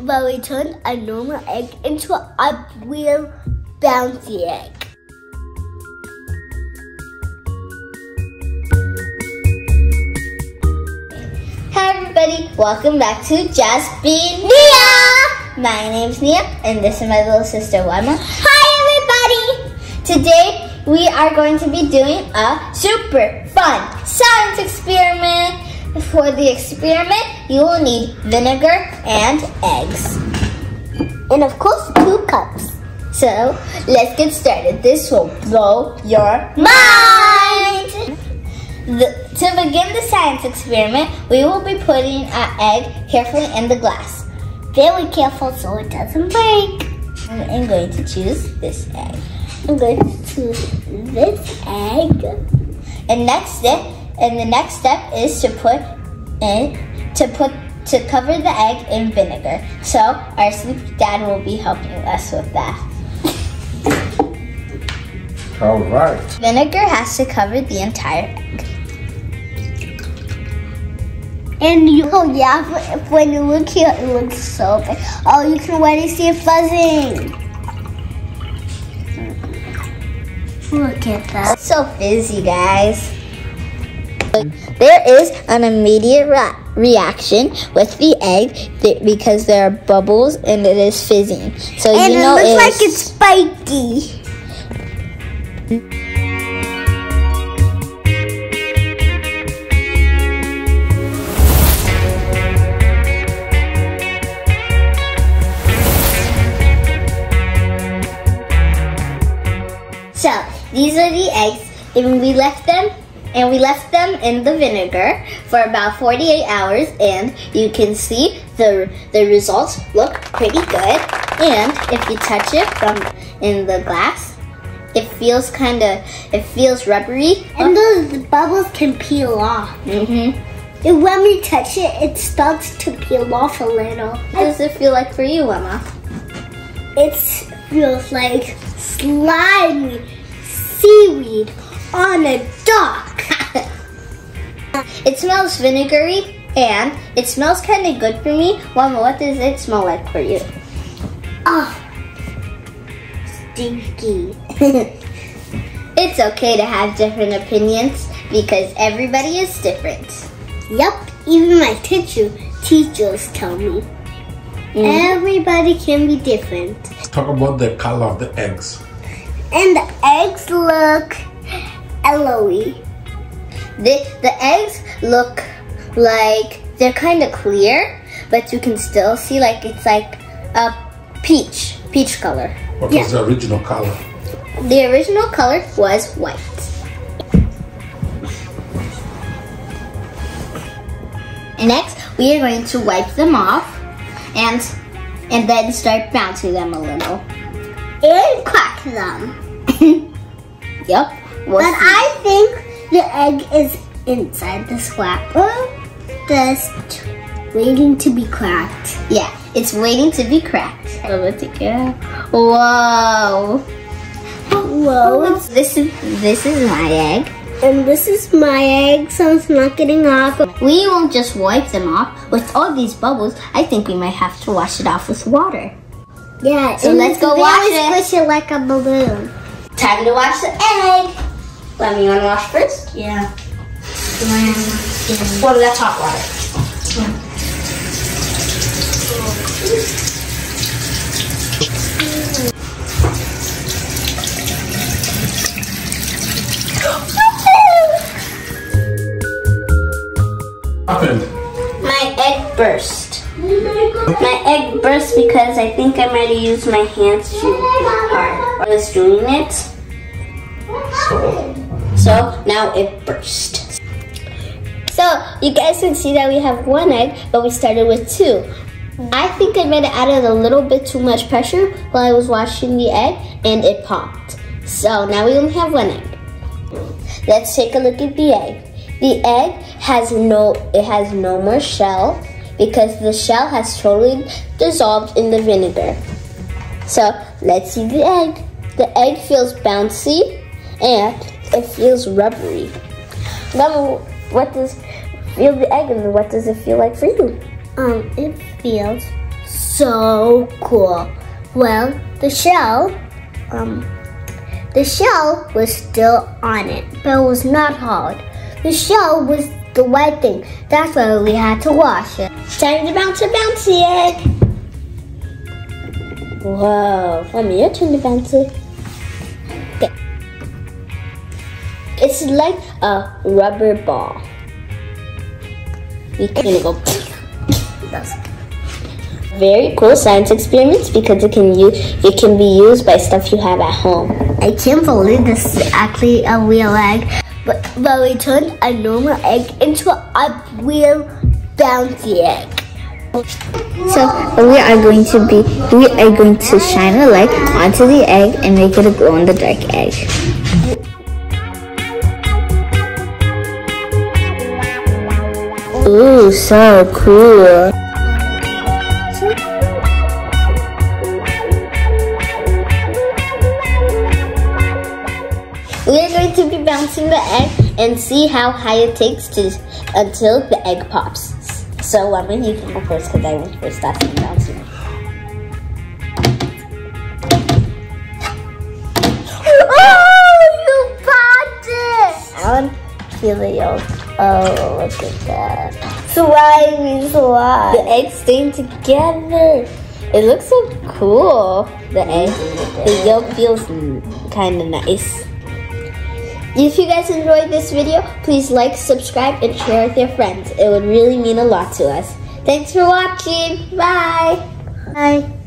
where we turn a normal egg into a real bouncy egg. Hi everybody, welcome back to Just Being Nia! My name's Nia and this is my little sister Wema. Hi everybody! Today we are going to be doing a super fun science experiment. For the experiment, you will need vinegar and eggs. And of course, 2 cups. So, let's get started. This will blow your mind! To begin the science experiment, we will be putting our egg carefully in the glass. Very careful so it doesn't break. I'm going to choose this egg. I'm going to choose this egg. And the next step is to cover the egg in vinegar. So our sleepy dad will be helping us with that. All right. Vinegar has to cover the entire egg. And when you look here, it looks so big. Oh, you can already see it fuzzing. Look at that. It's so fizzy, guys. There is an immediate reaction with the egg because there are bubbles and it is fizzing. So and you know it looks like it's spiky. So these are the eggs, and we left them in the vinegar for about 48 hours, and you can see the results look pretty good. And if you touch it from in the glass, it feels rubbery. And those bubbles can peel off. And when we touch it, it starts to peel off a little. What does it feel like for you, Wema? It feels like slimy seaweed on a dock. It smells vinegary and it smells kind of good for me. Wema, what does it smell like for you? Oh, stinky. It's okay to have different opinions because everybody is different. Yep, even my teachers tell me. Everybody can be different. Let's talk about the color of the eggs. And the eggs look yellowy. The eggs look like they're kind of clear, but you can still see like it's like a peach color. What was the original color? The original color was white. Next, we are going to wipe them off and then start bouncing them a little. And crack them. Yep. But I think the egg is inside the scrapper, just waiting to be cracked. Yeah, it's waiting to be cracked. Whoa. Whoa. This is my egg. And this is my egg, so it's not getting off. We won't just wipe them off. With all these bubbles, I think we might have to wash it off with water. Yeah, so let's go wash it. Squish it like a balloon. Time to wash the egg. Wema, you want to wash first? Yeah. Well, that's hot water. What happened? My egg burst. My egg burst because I think I might have used my hands too hard. I was doing it. So now it burst. So you guys can see that we have 1 egg, but we started with 2. I think I might have added a little bit too much pressure while I was washing the egg and it popped. So now we only have 1 egg. Let's take a look at the egg. The egg has no more shell because the shell has totally dissolved in the vinegar. So let's see the egg. The egg feels bouncy and it feels rubbery. Now, feel the egg, and what does it feel like for you? It feels so cool. Well, the shell was still on it, but it was not hard. The shell was the wet thing. That's why we had to wash it. Time to bounce it. Whoa, Mommy, your turn to bounce it. Okay. It's like a rubber ball. We're gonna go. Very cool science experiments because it can be used by stuff you have at home. I can't believe this is actually a real egg, but we turned a normal egg into a real bouncy egg. So we are going to shine a light onto the egg and make it a glow in the dark egg. Ooh, so cool. We are going to be bouncing the egg and see how high it takes until the egg pops. So I'm going to go first because I went first after bouncing. Oh, you popped it! I want to feel it. Oh, look at that. Slimy slime. The eggs staying together. It looks so cool. The egg, the yolk feels kind of nice. If you guys enjoyed this video, please like, subscribe, and share with your friends. It would really mean a lot to us. Thanks for watching. Bye. Bye.